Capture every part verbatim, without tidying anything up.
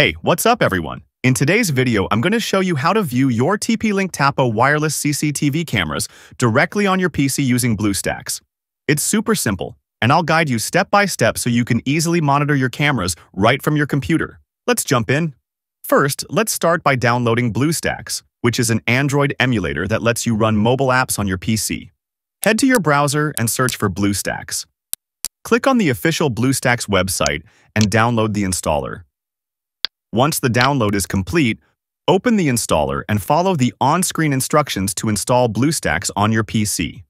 Hey, what's up everyone? In today's video, I'm going to show you how to view your T P-Link Tapo wireless C C T V cameras directly on your P C using BlueStacks. It's super simple, and I'll guide you step by step so you can easily monitor your cameras right from your computer. Let's jump in. First, let's start by downloading BlueStacks, which is an Android emulator that lets you run mobile apps on your P C. Head to your browser and search for BlueStacks. Click on the official BlueStacks website and download the installer. Once the download is complete, open the installer and follow the on-screen instructions to install BlueStacks on your P C.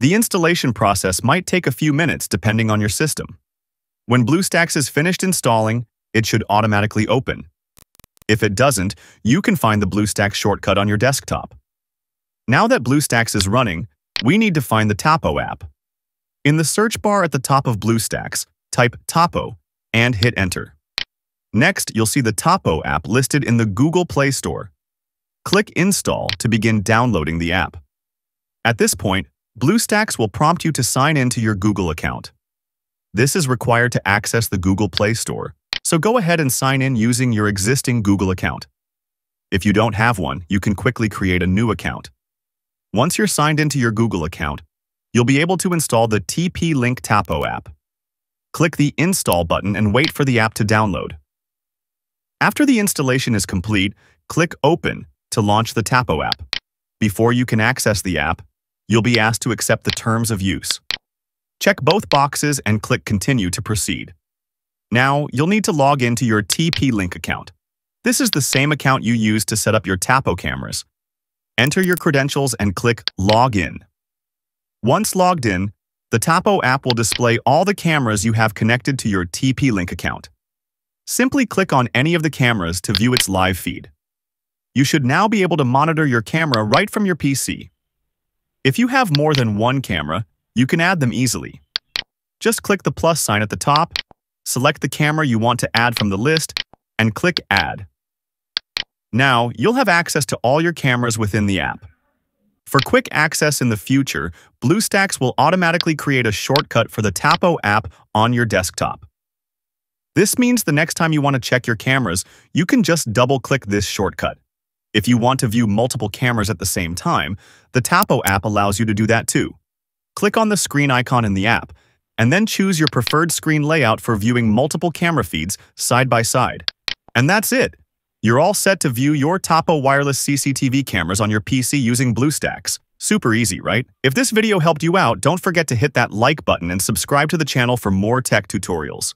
The installation process might take a few minutes depending on your system. When BlueStacks is finished installing, it should automatically open. If it doesn't, you can find the BlueStacks shortcut on your desktop. Now that BlueStacks is running, we need to find the Tapo app. In the search bar at the top of BlueStacks, type Tapo and hit enter. Next, you'll see the Tapo app listed in the Google Play Store. Click Install to begin downloading the app. At this point, BlueStacks will prompt you to sign in to your Google account. This is required to access the Google Play Store, so go ahead and sign in using your existing Google account. If you don't have one, you can quickly create a new account. Once you're signed into your Google account, you'll be able to install the T P-Link Tapo app. Click the Install button and wait for the app to download. After the installation is complete, click Open to launch the Tapo app. Before you can access the app, you'll be asked to accept the terms of use. Check both boxes and click Continue to proceed. Now, you'll need to log into your T P-Link account. This is the same account you used to set up your Tapo cameras. Enter your credentials and click Log In. Once logged in, the Tapo app will display all the cameras you have connected to your T P-Link account. Simply click on any of the cameras to view its live feed. You should now be able to monitor your camera right from your P C. If you have more than one camera, you can add them easily. Just click the plus sign at the top, select the camera you want to add from the list, and click Add. Now, you'll have access to all your cameras within the app. For quick access in the future, BlueStacks will automatically create a shortcut for the Tapo app on your desktop. This means the next time you want to check your cameras, you can just double-click this shortcut. If you want to view multiple cameras at the same time, the Tapo app allows you to do that too. Click on the screen icon in the app, and then choose your preferred screen layout for viewing multiple camera feeds side by side. And that's it! You're all set to view your Tapo wireless C C T V cameras on your P C using BlueStacks. Super easy, right? If this video helped you out, don't forget to hit that like button and subscribe to the channel for more tech tutorials.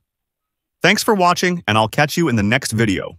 Thanks for watching, and I'll catch you in the next video.